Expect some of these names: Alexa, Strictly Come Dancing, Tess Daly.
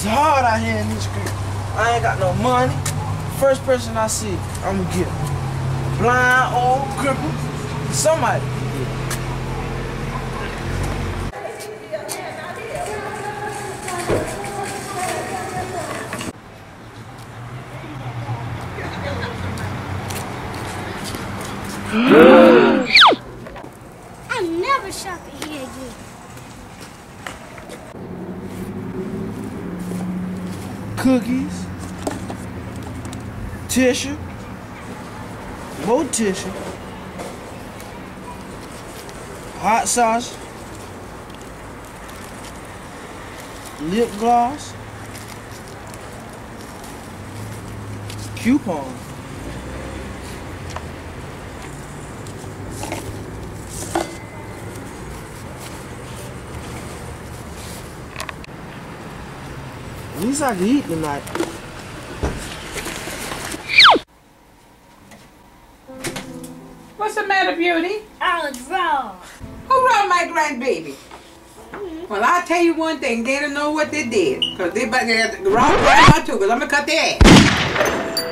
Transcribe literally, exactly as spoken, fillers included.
It's hard out here in these streets. I ain't got no money. First person I see, I'ma get him. Blind, old, crippled, somebody. I'm never shopping here again. Cookies, tissue, more tissue, hot sauce, lip gloss, coupon. At least I can eat tonight. What's the matter, Beauty? Alexa. Who robbed my grandbaby? Mm-hmm. Well, I'll tell you one thing. They don't know what they did. Because they better rob grandma too. Because I'm going to cut their ass.